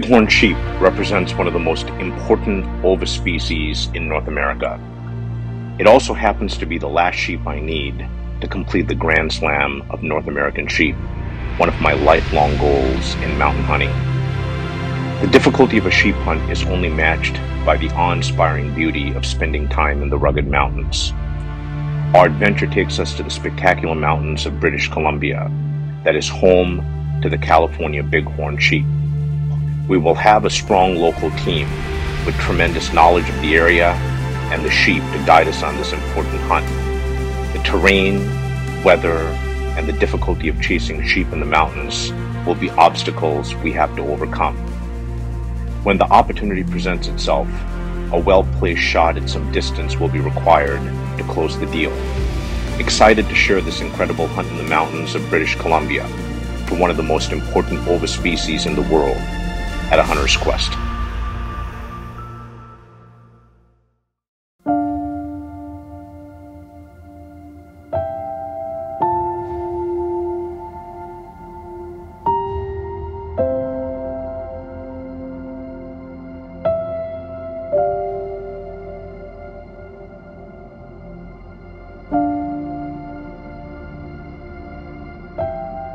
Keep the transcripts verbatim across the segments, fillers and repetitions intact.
bighorn sheep represents one of the most important Ovis species in North America. It also happens to be the last sheep I need to complete the Grand Slam of North American sheep, one of my lifelong goals in mountain hunting. The difficulty of a sheep hunt is only matched by the awe-inspiring beauty of spending time in the rugged mountains. Our adventure takes us to the spectacular mountains of British Columbia, that is home to the California bighorn sheep. We will have a strong local team with tremendous knowledge of the area and the sheep to guide us on this important hunt. The terrain, weather, and the difficulty of chasing sheep in the mountains will be obstacles we have to overcome. When the opportunity presents itself, a well-placed shot at some distance will be required to close the deal. Excited to share this incredible hunt in the mountains of British Columbia for one of the most important Ovis species in the world at A Hunter's Quest.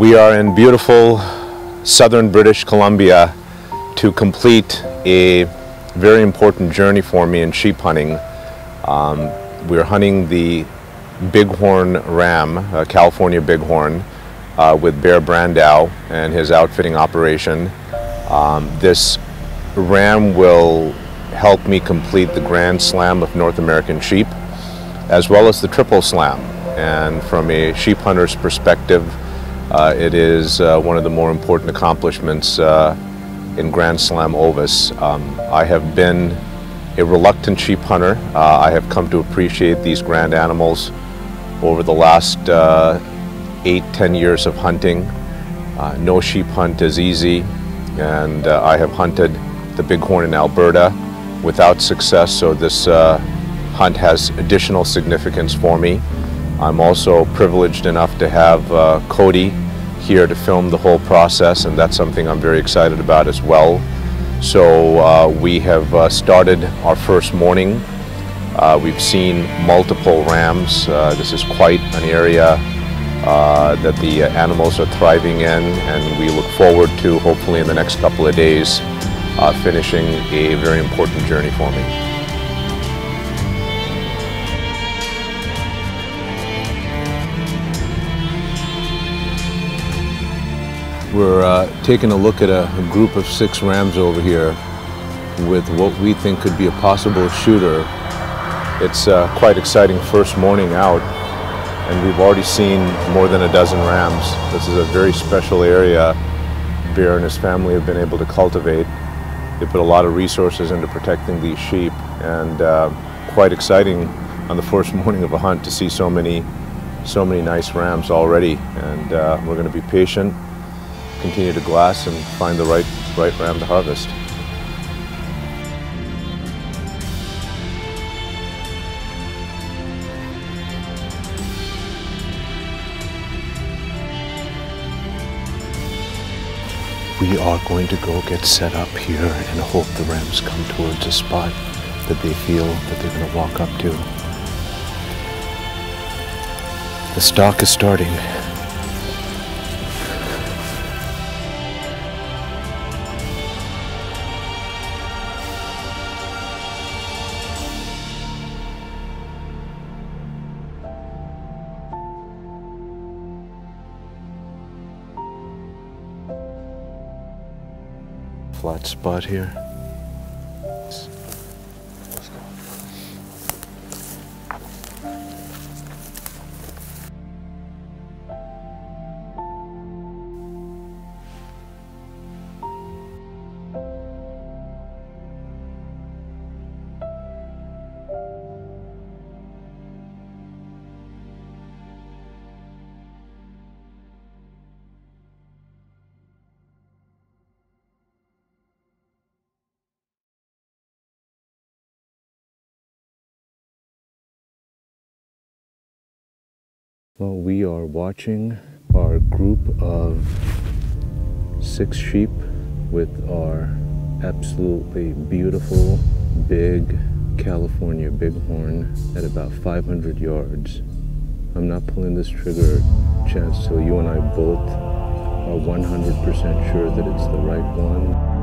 We are in beautiful southern British Columbia to complete a very important journey for me in sheep hunting. Um, we're hunting the bighorn ram, uh, California bighorn, uh, with Bear Brandow and his outfitting operation. Um, this ram will help me complete the Grand Slam of North American sheep, as well as the Triple Slam. And from a sheep hunter's perspective, Uh, it is uh, one of the more important accomplishments uh, in Grand Slam Ovis. Um, I have been a reluctant sheep hunter. Uh, I have come to appreciate these grand animals over the last uh, eight, ten years of hunting. Uh, no sheep hunt is easy, and uh, I have hunted the bighorn in Alberta without success, so this uh, hunt has additional significance for me. I'm also privileged enough to have uh, Cody here to film the whole process, and that's something I'm very excited about as well. So uh, we have uh, started our first morning. Uh, we've seen multiple rams. Uh, this is quite an area uh, that the animals are thriving in, and we look forward to, hopefully in the next couple of days, uh, finishing a very important journey for me. We're uh, taking a look at a, a group of six rams over here with what we think could be a possible shooter. It's uh, quite exciting first morning out, and we've already seen more than a dozen rams. This is a very special area Bear and his family have been able to cultivate. They put a lot of resources into protecting these sheep, and uh, quite exciting on the first morning of a hunt to see so many, so many nice rams already. And uh, we're going to be patient, continue to glass and find the right, right ram to harvest. We are going to go get set up here and hope the rams come towards a spot that they feel that they're going to walk up to. The stalk is starting. Flat spot here. Let's go. Well, we are watching our group of six sheep with our absolutely beautiful, big California bighorn at about five hundred yards. I'm not pulling this trigger chance till you and I both are one hundred percent sure that it's the right one.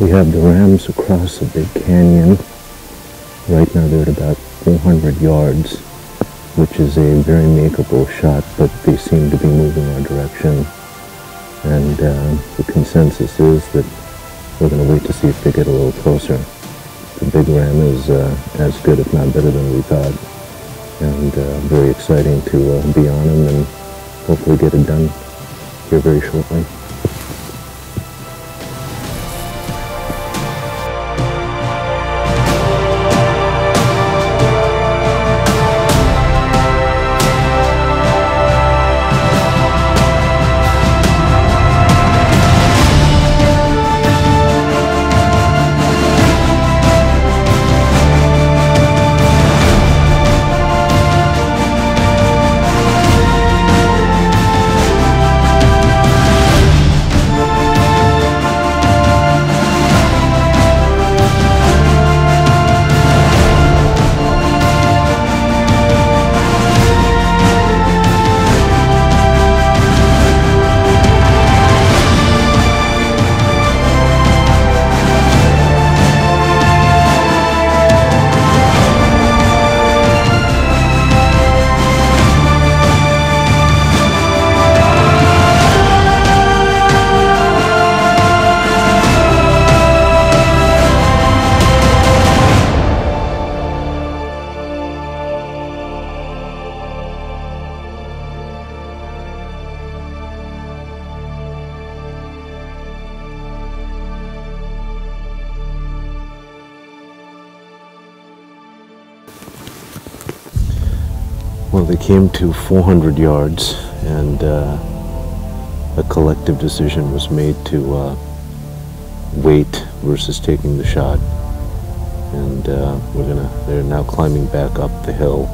We have the rams across a big canyon. Right now they're at about four hundred yards, which is a very makeable shot, but they seem to be moving our direction. And uh, the consensus is that we're going to wait to see if they get a little closer. The big ram is uh, as good, if not better than we thought. And uh, very exciting to uh, be on him and hopefully get it done here very shortly. Well, they came to four hundred yards, and uh, a collective decision was made to uh, wait versus taking the shot. And uh, we're gonna, they're now climbing back up the hill.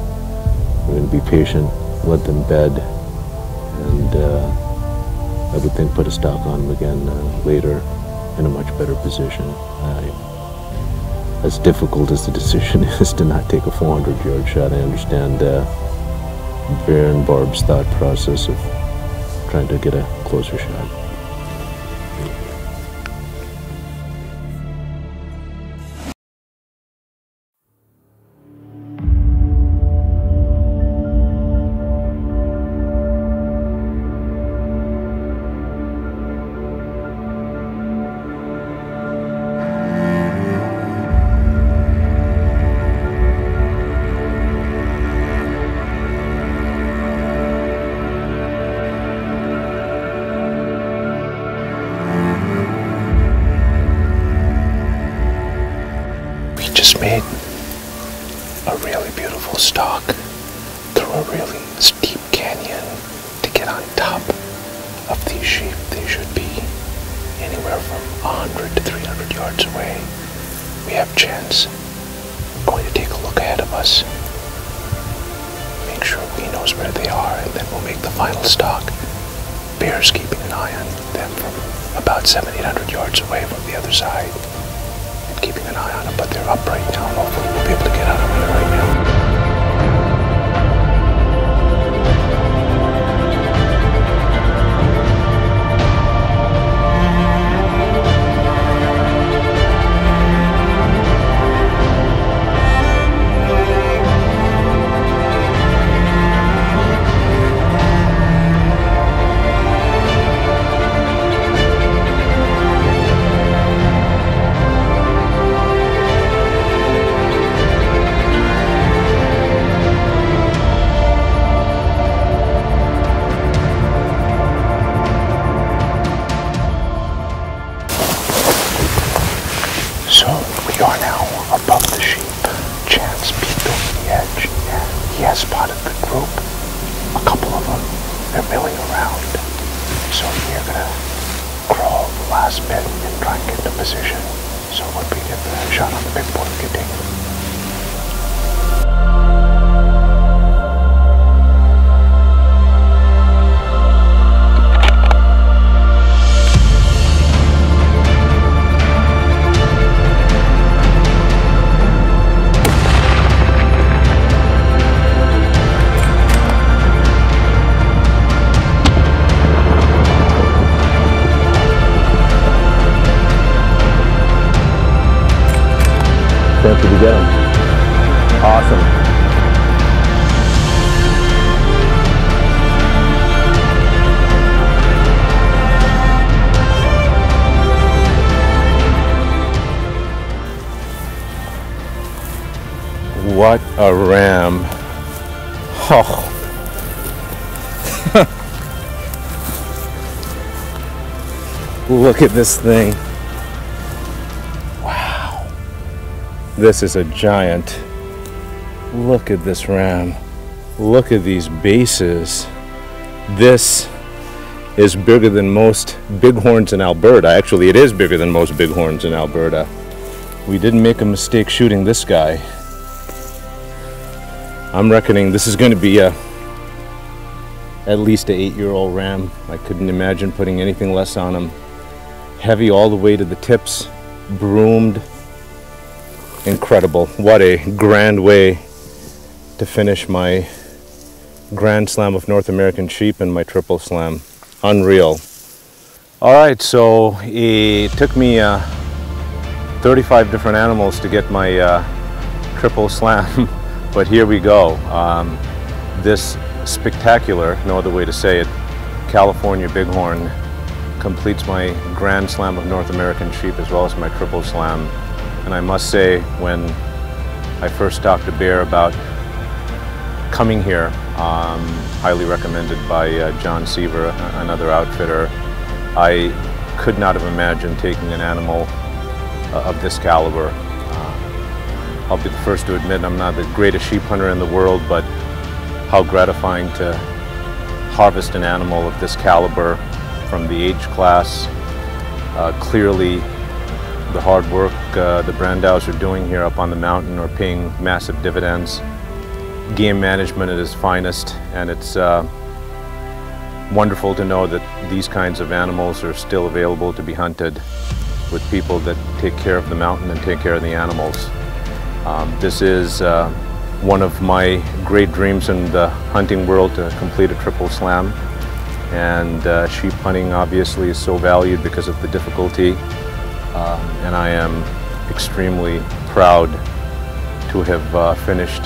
We're gonna be patient, let them bed, and uh, I would think put a stock on them again uh, later in a much better position. Uh, as difficult as the decision is to not take a four hundred yard shot, I understand uh, Bear and Barb's thought process of trying to get a closer shot. Just made a really beautiful stalk through a really steep canyon to get on top of these sheep. They should be anywhere from one hundred to three hundred yards away. We have Chance going to take a look ahead of us, make sure he knows where they are, and then we'll make the final stalk. Bear's keeping an eye on them from about seven hundred, eight hundred yards away from the other side. Keeping an eye on them, but they're up right now. Hopefully we'll be able to get out of here right now. last pin and try and get the position. So when we get the shot on the big board, we can take it. Did you get him? Awesome. What a ram. Oh. Look at this thing. This is a giant. Look at this ram. Look at these bases. This is bigger than most bighorns in Alberta. Actually, it is bigger than most bighorns in Alberta. We didn't make a mistake shooting this guy. I'm reckoning this is going to be a at least an eight-year-old ram. I couldn't imagine putting anything less on him. Heavy all the way to the tips, broomed. Incredible. What a grand way to finish my Grand Slam of North American sheep and my Triple Slam. Unreal. All right, so it took me uh, thirty-five different animals to get my uh, Triple Slam, but here we go. Um, this spectacular, no other way to say it, California bighorn completes my Grand Slam of North American sheep as well as my Triple Slam. And I must say, when I first talked to Bear about coming here, um, highly recommended by uh, John Seaver, another outfitter, I could not have imagined taking an animal uh, of this caliber. Uh, I'll be the first to admit I'm not the greatest sheep hunter in the world, but how gratifying to harvest an animal of this caliber from the age class. Uh, clearly, the hard work uh, the Brandows are doing here up on the mountain are paying massive dividends. Game management at its finest, and it's uh, wonderful to know that these kinds of animals are still available to be hunted with people that take care of the mountain and take care of the animals. Um, this is uh, one of my great dreams in the hunting world, to complete a Triple Slam, and uh, sheep hunting obviously is so valued because of the difficulty. Um, and I am extremely proud to have uh, finished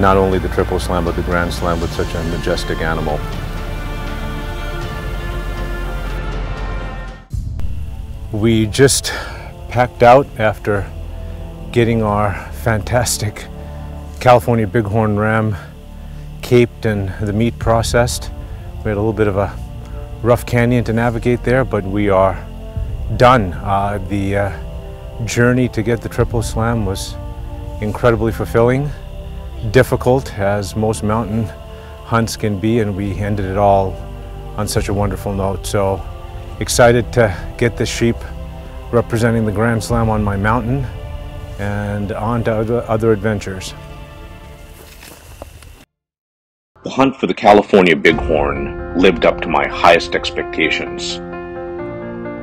not only the Triple Slam but the Grand Slam with such a majestic animal. We just packed out after getting our fantastic California bighorn ram caped and the meat processed. We had a little bit of a rough canyon to navigate there, but we are done. Uh, the uh, journey to get the Triple Slam was incredibly fulfilling, difficult as most mountain hunts can be, and we ended it all on such a wonderful note. So excited to get the sheep representing the Grand Slam on my mountain and on to other, other adventures. The hunt for the California bighorn lived up to my highest expectations.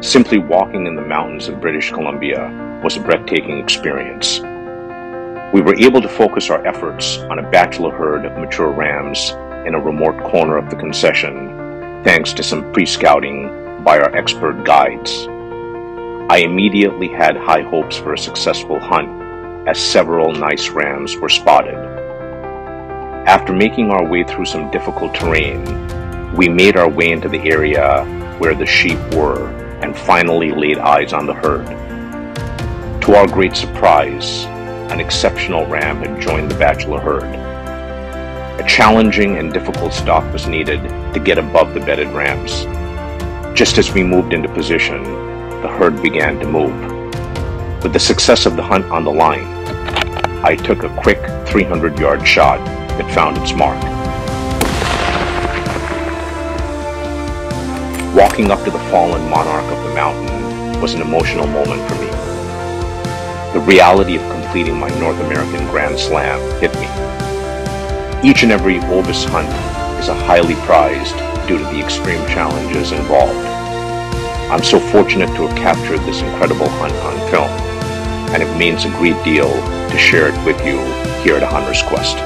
Simply walking in the mountains of British Columbia was a breathtaking experience. We were able to focus our efforts on a bachelor herd of mature rams in a remote corner of the concession, thanks to some pre-scouting by our expert guides. I immediately had high hopes for a successful hunt, as several nice rams were spotted. After making our way through some difficult terrain, we made our way into the area where the sheep were, and finally laid eyes on the herd. To our great surprise, an exceptional ram had joined the bachelor herd. A challenging and difficult stalk was needed to get above the bedded rams. Just as we moved into position, the herd began to move. With the success of the hunt on the line, I took a quick three hundred yard shot that found its mark. Walking up to the fallen monarch of the mountain was an emotional moment for me. The reality of completing my North American Grand Slam hit me. Each and every Ovis hunt is a highly prized due to the extreme challenges involved. I'm so fortunate to have captured this incredible hunt on film, and it means a great deal to share it with you here at A Hunter's Quest.